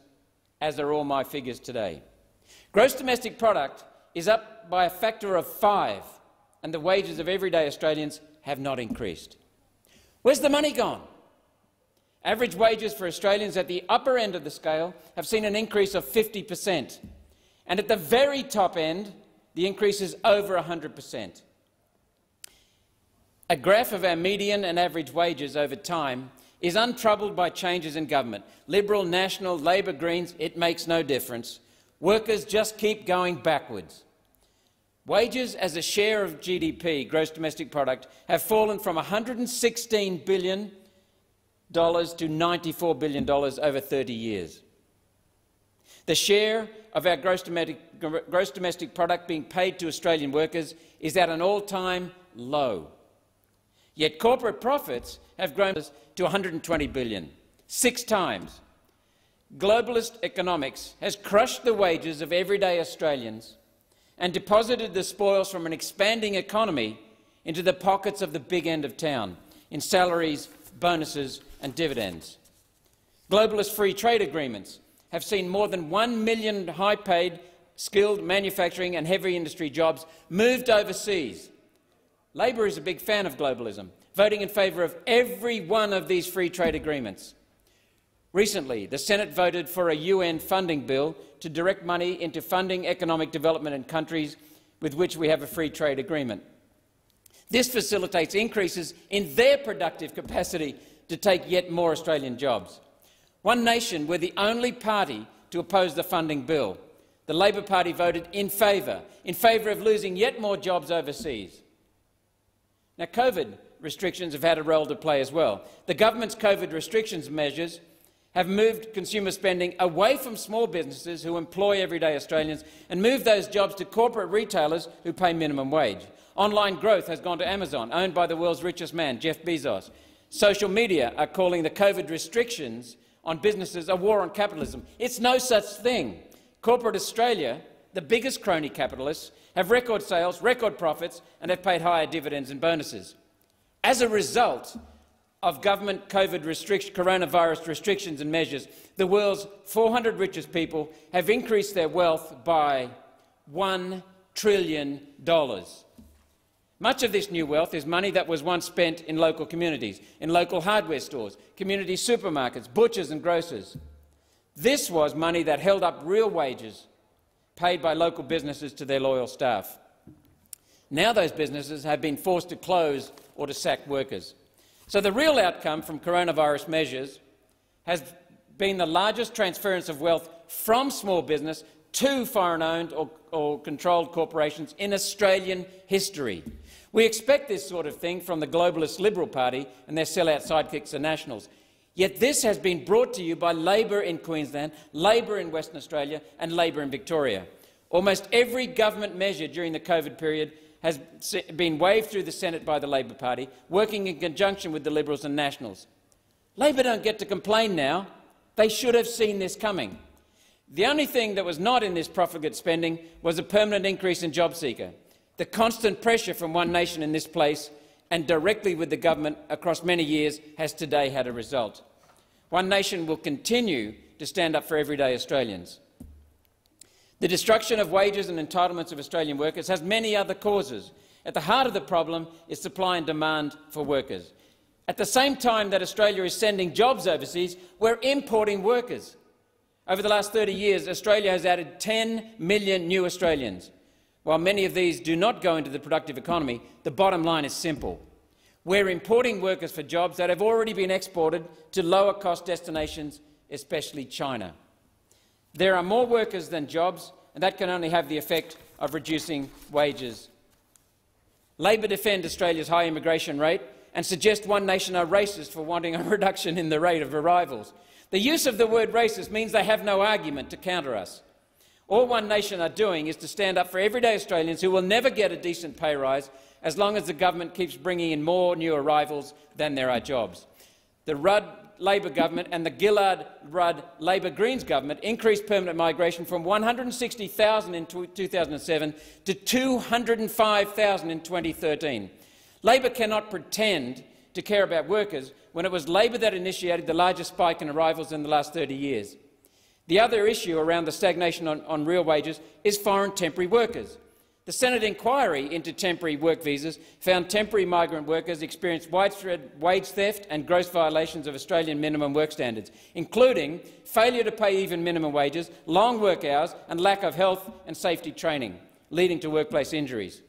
as are all my figures today. Gross domestic product is up by a factor of five, and the wages of everyday Australians have not increased. Where's the money gone? Average wages for Australians at the upper end of the scale have seen an increase of fifty per cent, and at the very top end, the increase is over one hundred per cent. A graph of our median and average wages over time is untroubled by changes in government. Liberal, National, Labor, Greens, it makes no difference. Workers just keep going backwards. Wages as a share of G D P, gross domestic product, have fallen from one hundred sixteen billion dollars to ninety-four billion dollars over thirty years. The share of our gross domestic, gross domestic product being paid to Australian workers is at an all-time low. Yet corporate profits have grown to one hundred twenty billion dollars, six times. Globalist economics has crushed the wages of everyday Australians and deposited the spoils from an expanding economy into the pockets of the big end of town, in salaries, bonuses and dividends. Globalist free trade agreements have seen more than one million high-paid, skilled manufacturing and heavy industry jobs moved overseas. Labor is a big fan of globalism, voting in favour of every one of these free trade agreements. Recently, the Senate voted for a U N funding bill to direct money into funding economic development in countries with which we have a free trade agreement. This facilitates increases in their productive capacity to take yet more Australian jobs. One Nation were the only party to oppose the funding bill. The Labor Party voted in favour, in favour of losing yet more jobs overseas. Now, COVID restrictions have had a role to play as well. The government's COVID restrictions measures have moved consumer spending away from small businesses who employ everyday Australians and moved those jobs to corporate retailers who pay minimum wage. Online growth has gone to Amazon, owned by the world's richest man, Jeff Bezos. Social media are calling the COVID restrictions on businesses a war on capitalism. It's no such thing. Corporate Australia, the biggest crony capitalists, have record sales, record profits and have paid higher dividends and bonuses. As a result of government COVID restrict coronavirus restrictions and measures, the world's four hundred richest people have increased their wealth by one trillion dollars. Much of this new wealth is money that was once spent in local communities, in local hardware stores, community supermarkets, butchers and grocers. This was money that held up real wages paid by local businesses to their loyal staff. Now those businesses have been forced to close or to sack workers. So the real outcome from coronavirus measures has been the largest transference of wealth from small business to foreign-owned or, or controlled corporations in Australian history. We expect this sort of thing from the globalist Liberal Party and their sellout sidekicks, the Nationals. Yet this has been brought to you by Labor in Queensland, Labor in Western Australia and Labor in Victoria. Almost every government measure during the COVID period has been waved through the Senate by the Labor Party, working in conjunction with the Liberals and Nationals. Labor don't get to complain now. They should have seen this coming. The only thing that was not in this profligate spending was a permanent increase in JobSeeker. The constant pressure from One Nation in this place and directly with the government across many years has today had a result. One Nation will continue to stand up for everyday Australians. The destruction of wages and entitlements of Australian workers has many other causes. At the heart of the problem is supply and demand for workers. At the same time that Australia is sending jobs overseas, we're importing workers. Over the last thirty years, Australia has added ten million new Australians. While many of these do not go into the productive economy, the bottom line is simple. We're importing workers for jobs that have already been exported to lower-cost destinations, especially China. There are more workers than jobs, and that can only have the effect of reducing wages. Labor defend Australia's high immigration rate and suggest One Nation are racist for wanting a reduction in the rate of arrivals. The use of the word racist means they have no argument to counter us. All One Nation are doing is to stand up for everyday Australians who will never get a decent pay rise as long as the government keeps bringing in more new arrivals than there are jobs. The Rudd Labor government and the Gillard Rudd Labor Greens government increased permanent migration from one hundred sixty thousand in two thousand seven to two hundred five thousand in twenty thirteen. Labor cannot pretend to care about workers when it was Labor that initiated the largest spike in arrivals in the last thirty years. The other issue around the stagnation on, on real wages is foreign temporary workers. The Senate inquiry into temporary work visas found temporary migrant workers experienced widespread wage theft and gross violations of Australian minimum work standards, including failure to pay even minimum wages, long work hours and lack of health and safety training, leading to workplace injuries.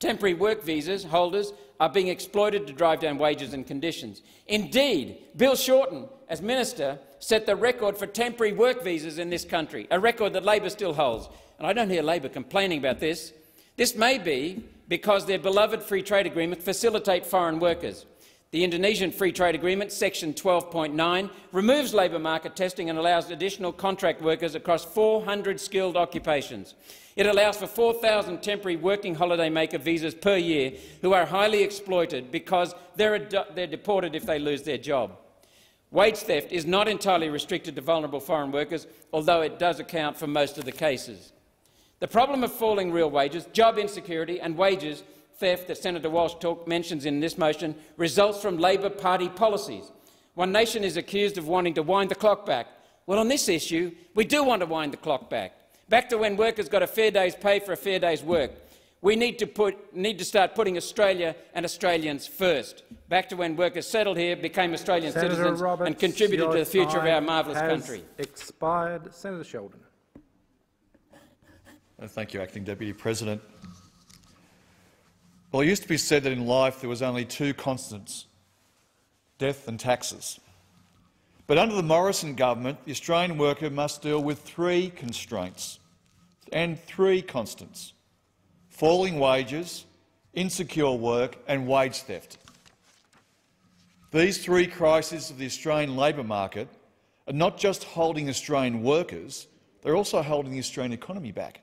Temporary work visas holders are being exploited to drive down wages and conditions. Indeed, Bill Shorten, as Minister, set the record for temporary work visas in this country, a record that Labor still holds. And I don't hear Labor complaining about this. This may be because their beloved free trade agreement facilitates foreign workers. The Indonesian Free Trade Agreement, Section twelve point nine, removes labour market testing and allows additional contract workers across four hundred skilled occupations. It allows for four thousand temporary working holidaymaker visas per year who are highly exploited because they're, they're deported if they lose their job. Wage theft is not entirely restricted to vulnerable foreign workers, although it does account for most of the cases. The problem of falling real wages, job insecurity and wages theft that Senator Walsh talk, mentions in this motion results from Labor Party policies. One Nation is accused of wanting to wind the clock back. Well, on this issue, we do want to wind the clock back, back to when workers got a fair day's pay for a fair day's work. We need to, put, need to start putting Australia and Australians first, back to when workers settled here, became Australian Senator citizens Roberts, and contributed to the future of our marvellous country. Expired. Senator Sheldon. Thank you, Acting Deputy President. Well, it used to be said that in life there was only two constants, death and taxes. But under the Morrison government, the Australian worker must deal with three constraints and three constants: falling wages, insecure work and wage theft. These three crises of the Australian labour market are not just holding Australian workers, they're also holding the Australian economy back.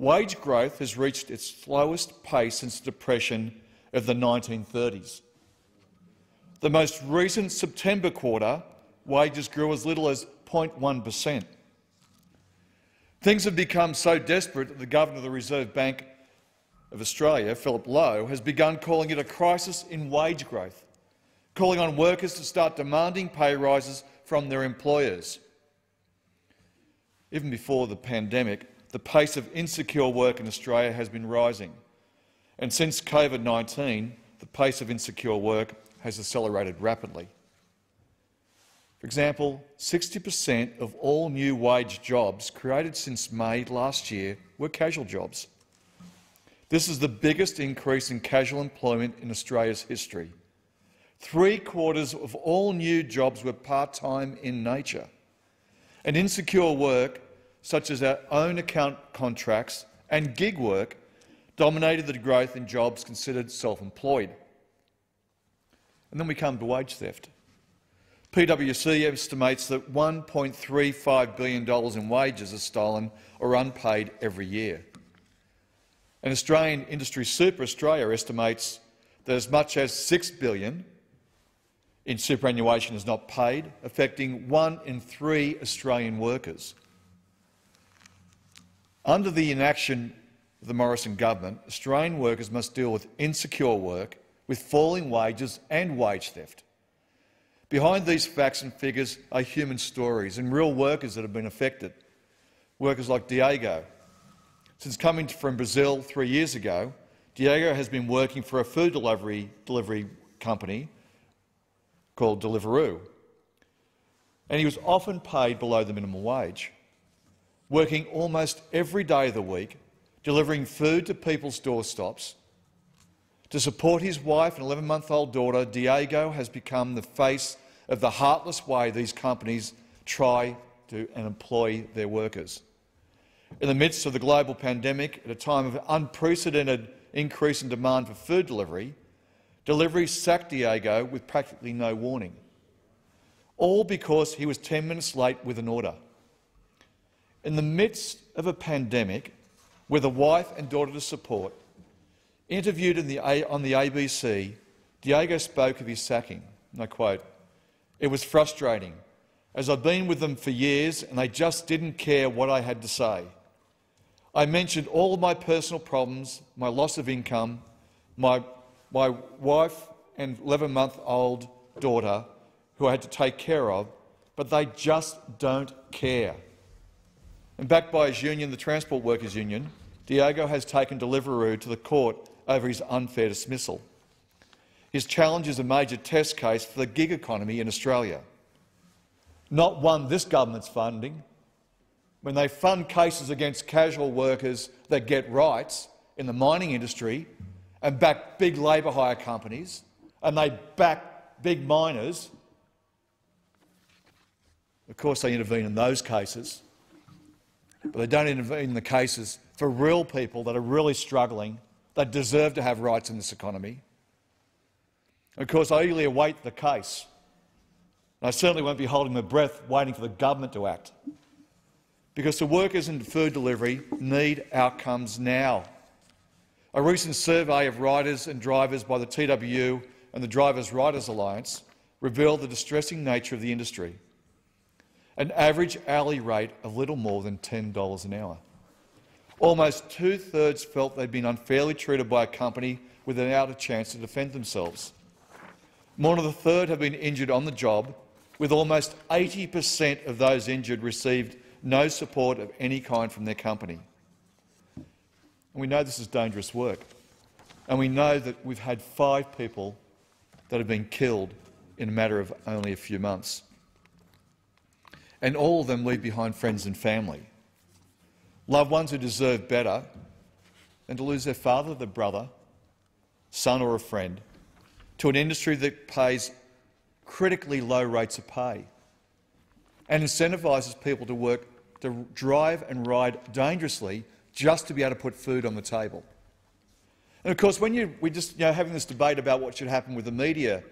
Wage growth has reached its slowest pace since the Depression of the nineteen thirties. The most recent September quarter, wages grew as little as zero point one per cent. Things have become so desperate that the Governor of the Reserve Bank of Australia, Philip Lowe, has begun calling it a crisis in wage growth, calling on workers to start demanding pay rises from their employers. Even before the pandemic, the pace of insecure work in Australia has been rising, and since COVID nineteen, the pace of insecure work has accelerated rapidly. For example, sixty per cent of all new wage jobs created since May last year were casual jobs. This is the biggest increase in casual employment in Australia's history. Three-quarters of all new jobs were part-time in nature, and insecure work such as our own account contracts and gig work, dominated the growth in jobs considered self-employed. And then we come to wage theft. PwC estimates that one point three five billion dollars in wages are stolen or unpaid every year. And Australian Industry Super Australia estimates that as much as six billion dollars in superannuation is not paid, affecting one in three Australian workers. Under the inaction of the Morrison government, Australian workers must deal with insecure work, with falling wages and wage theft. Behind these facts and figures are human stories and real workers that have been affected. Workers like Diego. Since coming from Brazil three years ago, Diego has been working for a food delivery, delivery company called Deliveroo, and he was often paid below the minimum wage. Working almost every day of the week, delivering food to people's doorsteps. To support his wife and eleven-month-old daughter, Diego has become the face of the heartless way these companies try to and employ their workers. In the midst of the global pandemic, at a time of unprecedented increase in demand for food delivery, delivery sacked Diego with practically no warning, all because he was ten minutes late with an order. In the midst of a pandemic, with a wife and daughter to support, interviewed in the a on the A B C, Diego spoke of his sacking, and I quote, "It was frustrating, as I'd been with them for years and they just didn't care what I had to say. I mentioned all my personal problems, my loss of income, my, my wife and eleven-month-old daughter who I had to take care of, but they just don't care." And backed by his union, the Transport Workers' Union, Diego has taken Deliveroo to the court over his unfair dismissal. His challenge is a major test case for the gig economy in Australia. Not one this government's funding. When they fund cases against casual workers that get rights in the mining industry and back big labour hire companies, and they back big miners. Of course, they intervene in those cases, but they don't intervene in the cases for real people that are really struggling, that deserve to have rights in this economy. Of course, I eagerly await the case. And I certainly won't be holding my breath waiting for the government to act, because the workers in food delivery need outcomes now. A recent survey of riders and drivers by the T W U and the Drivers' Riders Alliance revealed the distressing nature of the industry. An average hourly rate of little more than ten dollars an hour. Almost two-thirds felt they'd been unfairly treated by a company without a chance to defend themselves. More than a third have been injured on the job, with almost eighty per cent of those injured received no support of any kind from their company. And we know this is dangerous work, and we know that we've had five people that have been killed in a matter of only a few months. And all of them leave behind friends and family, loved ones who deserve better than to lose their father, their brother, son or a friend to an industry that pays critically low rates of pay and incentivises people to work, to drive and ride dangerously just to be able to put food on the table. And of course, when you, we're just you know, having this debate about what should happen with the media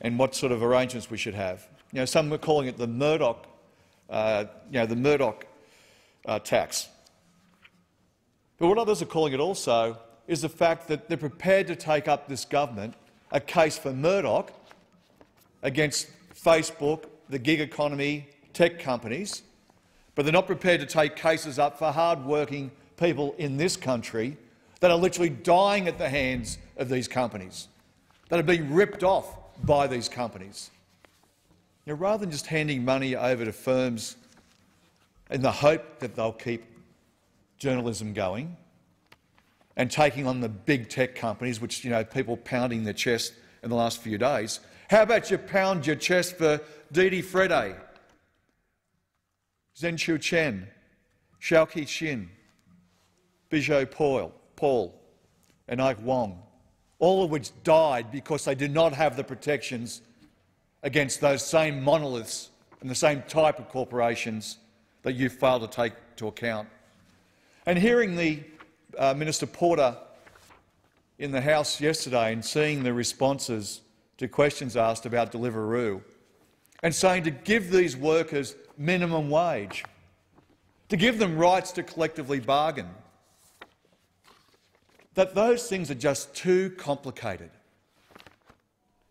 and what sort of arrangements we should have. You know, some are calling it the Murdoch, uh, you know, the Murdoch uh, tax. But what others are calling it also is the fact that they're prepared to take up this government a case for Murdoch against Facebook, the gig economy, tech companies, but they're not prepared to take cases up for hard-working people in this country that are literally dying at the hands of these companies, that are being ripped off by these companies. You know, rather than just handing money over to firms in the hope that they'll keep journalism going and taking on the big tech companies, which you know people pounding their chest in the last few days, how about you pound your chest for Didi Frede, Zhen Xu Chen, Xiao Qi Xin, Bijou Paul, Paul and Ike Wong, all of which died because they did not have the protections against those same monoliths and the same type of corporations that you failed to take to account. And hearing the uh, Minister Porter in the House yesterday and seeing the responses to questions asked about Deliveroo and saying to give these workers minimum wage, to give them rights to collectively bargain, that those things are just too complicated.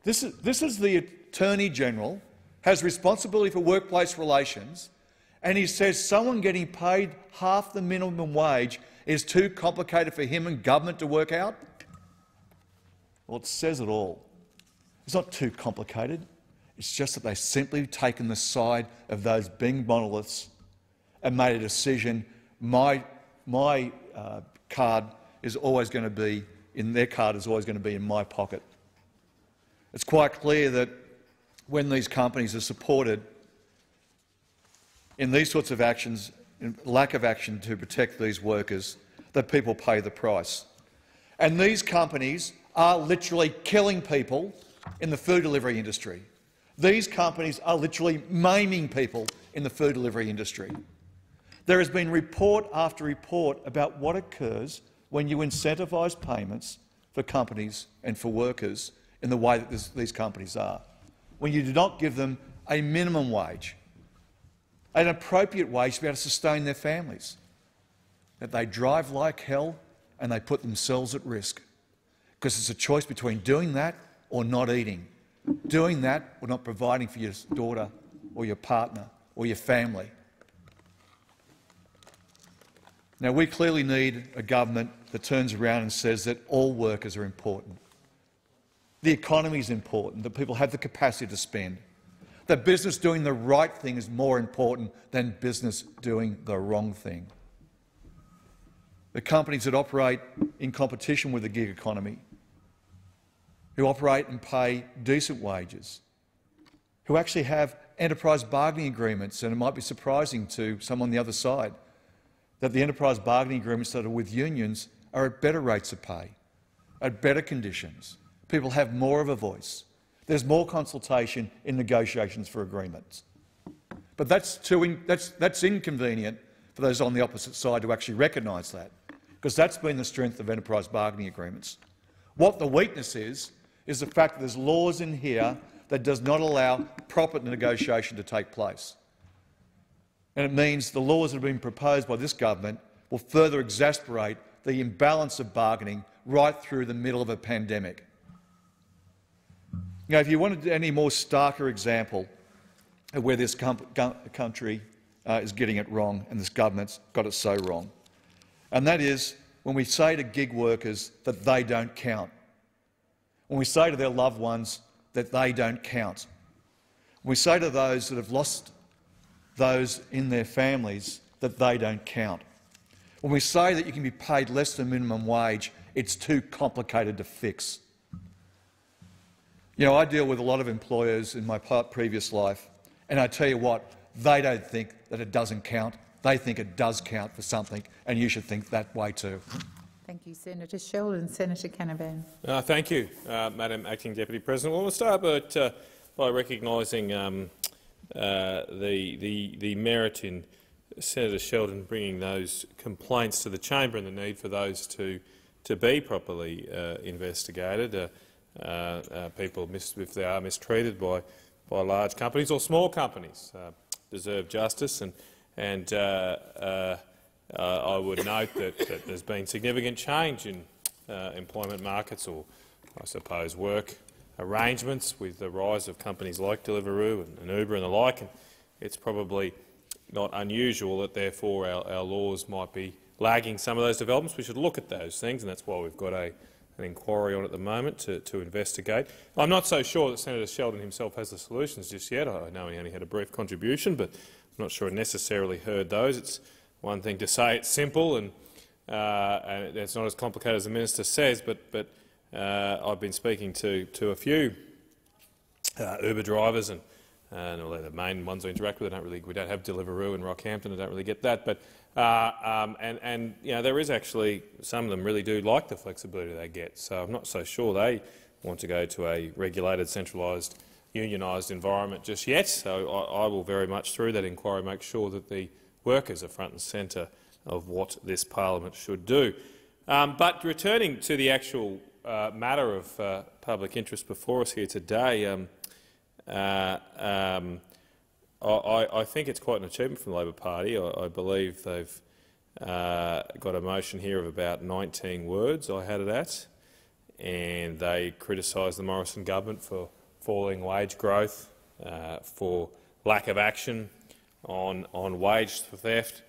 This is, this is the Attorney-General has responsibility for workplace relations, and he says someone getting paid half the minimum wage is too complicated for him and government to work out? Well, it says it all. It's not too complicated. It's just that they've simply taken the side of those big monoliths and made a decision. My, my uh, card is always going to be in their card is always going to be in my pocket. It's quite clear that when these companies are supported in these sorts of actions, in lack of action to protect these workers, that people pay the price. And these companies are literally killing people in the food delivery industry. These companies are literally maiming people in the food delivery industry. There has been report after report about what occurs when you incentivise payments for companies and for workers in the way that this, these companies are. When you do not give them a minimum wage, an appropriate wage to be able to sustain their families, that they drive like hell and they put themselves at risk, because it's a choice between doing that or not eating, doing that or not providing for your daughter or your partner or your family. Now, we clearly need a government that turns around and says that all workers are important. The economy is important, that people have the capacity to spend, that business doing the right thing is more important than business doing the wrong thing. The companies that operate in competition with the gig economy, who operate and pay decent wages, who actually have enterprise bargaining agreements, and it might be surprising to some on the other side that the enterprise bargaining agreements that are with unions are at better rates of pay, at better conditions. People have more of a voice. There's more consultation in negotiations for agreements. But that's, too in, that's, that's inconvenient for those on the opposite side to actually recognise that, because that's been the strength of enterprise bargaining agreements. What the weakness is, is the fact that there's laws in here that does not allow proper negotiation to take place. And it means the laws that have been proposed by this government will further exacerbate the imbalance of bargaining right through the middle of a pandemic. Now, if you wanted any more starker example of where this country uh, is getting it wrong and this government's got it so wrong, and that is when we say to gig workers that they don't count, when we say to their loved ones that they don't count, when we say to those that have lost those in their families that they don't count, when we say that you can be paid less than minimum wage, it's too complicated to fix. You know, I deal with a lot of employers in my previous life, and I tell you what, they don't think that it doesn't count. They think it does count for something, and you should think that way too. Thank you, Senator Sheldon. Senator Canavan. Uh, thank you, uh, Madam Acting Deputy President. Well, we'll start but, uh, by recognising um, uh, the, the, the merit in Senator Sheldon bringing those complaints to the chamber and the need for those to, to be properly uh, investigated. Uh, uh, uh, people, mis if they are mistreated by, by large companies or small companies, uh, deserve justice. And, and uh, uh, uh, I would note that, that there's been significant change in uh, employment markets, or I suppose work arrangements, with the rise of companies like Deliveroo and, and Uber and the like. And it's probably not unusual that, therefore, our, our laws might be lagging some of those developments. We should look at those things, and that's why we've got a, an inquiry on at the moment to, to investigate. I'm not so sure that Senator Sheldon himself has the solutions just yet. I know he only had a brief contribution, but I'm not sure he necessarily heard those. It's one thing to say it's simple, and, uh, and it's not as complicated as the minister says, but, but uh, I've been speaking to, to a few uh, Uber drivers, and And although the main ones I interact with, I don't really, we don't have Deliveroo in Rockhampton, I don't really get that. But, uh, um, and, and you know, there is actually, some of them really do like the flexibility they get, so I'm not so sure they want to go to a regulated, centralised, unionised environment just yet. So I, I will very much, through that inquiry, make sure that the workers are front and centre of what this parliament should do. Um, but returning to the actual uh, matter of uh, public interest before us here today, um, Uh, um, I, I think it's quite an achievement from the Labor Party. I, I believe they've uh, got a motion here of about nineteen words, I had it at, and they criticised the Morrison government for falling wage growth, uh, for lack of action on, on wage theft,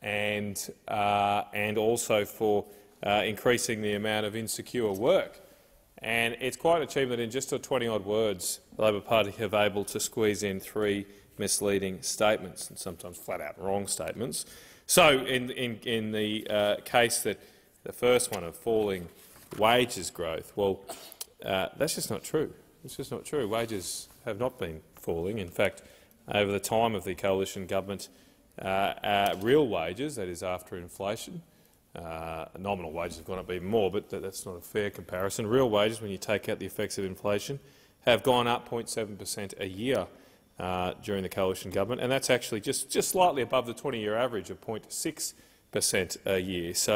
and, uh, and also for uh, increasing the amount of insecure work. And it's quite an achievement in just twenty odd words the Labor Party have able to squeeze in three misleading statements, and sometimes flat-out wrong statements. So in, in, in the uh, case that the first one of falling wages growth, well, uh, that's just not true. It's just not true. Wages have not been falling. In fact, over the time of the coalition government, uh, uh, real wages, that is after inflation, Uh, nominal wages have gone up even more, but th that's not a fair comparison. Real wages, when you take out the effects of inflation, have gone up zero point seven per cent a year uh, during the coalition government, and that's actually just, just slightly above the twenty-year average of zero point six per cent a year. So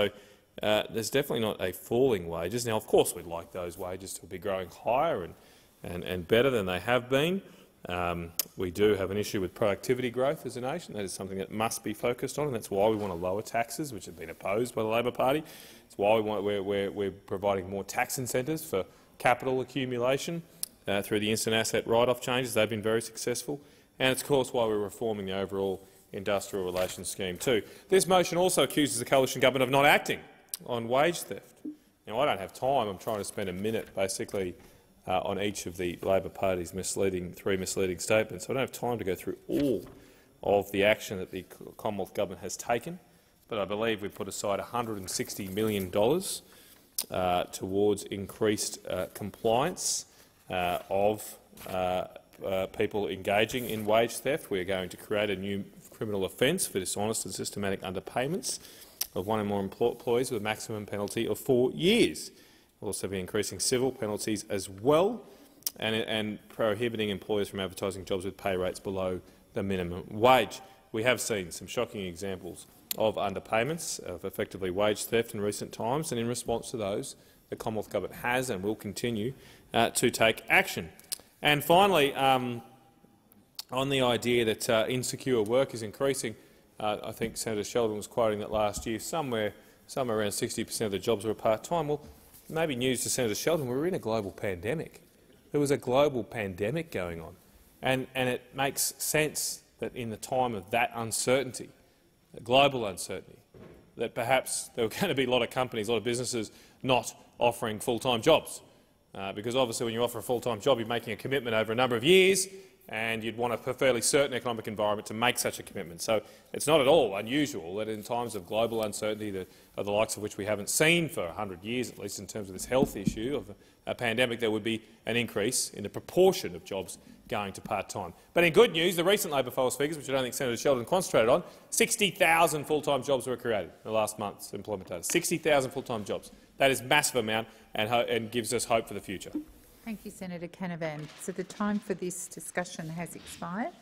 uh, there's definitely not a falling wages. Now, of course, we'd like those wages to be growing higher and, and, and better than they have been. Um, we do have an issue with productivity growth as a nation. That is something that must be focused on, and that's why we want to lower taxes, which have been opposed by the Labor Party. It's why we want, we're, we're, we're providing more tax incentives for capital accumulation uh, through the instant asset write-off changes. They've been very successful, and it's of course why we're reforming the overall industrial relations scheme too. This motion also accuses the coalition government of not acting on wage theft. Now, I don't have time. I'm trying to spend a minute basically Uh, on each of the Labor Party's misleading, three misleading statements. So I don't have time to go through all of the action that the Commonwealth Government has taken, but I believe we put aside one hundred and sixty million dollars uh, towards increased uh, compliance uh, of uh, uh, people engaging in wage theft. We are going to create a new criminal offence for dishonest and systematic underpayments of one or more employees with a maximum penalty of four years. We'll also be increasing civil penalties as well, and, and prohibiting employers from advertising jobs with pay rates below the minimum wage. We have seen some shocking examples of underpayments, of effectively wage theft in recent times, and in response to those, the Commonwealth Government has and will continue uh, to take action. And finally, um, on the idea that uh, insecure work is increasing, uh, I think Senator Sheldon was quoting that last year somewhere, somewhere around sixty percent of the jobs were part-time. Well, maybe news to Senator Sheldon, we're in a global pandemic. There was a global pandemic going on, and, and it makes sense that in the time of that uncertainty, global uncertainty, that perhaps there were going to be a lot of companies, a lot of businesses not offering full-time jobs. Uh, because obviously when you offer a full-time job, you're making a commitment over a number of years, and you'd want a fairly certain economic environment to make such a commitment. So it's not at all unusual that in times of global uncertainty, the, of the likes of which we haven't seen for a hundred years, at least in terms of this health issue of a pandemic, there would be an increase in the proportion of jobs going to part-time. But in good news, the recent Labor Force figures, which I don't think Senator Sheldon concentrated on, sixty thousand full-time jobs were created in the last month's employment data. sixty thousand full-time jobs. That is a massive amount and, and gives us hope for the future. Thank you, Senator Canavan. So the time for this discussion has expired.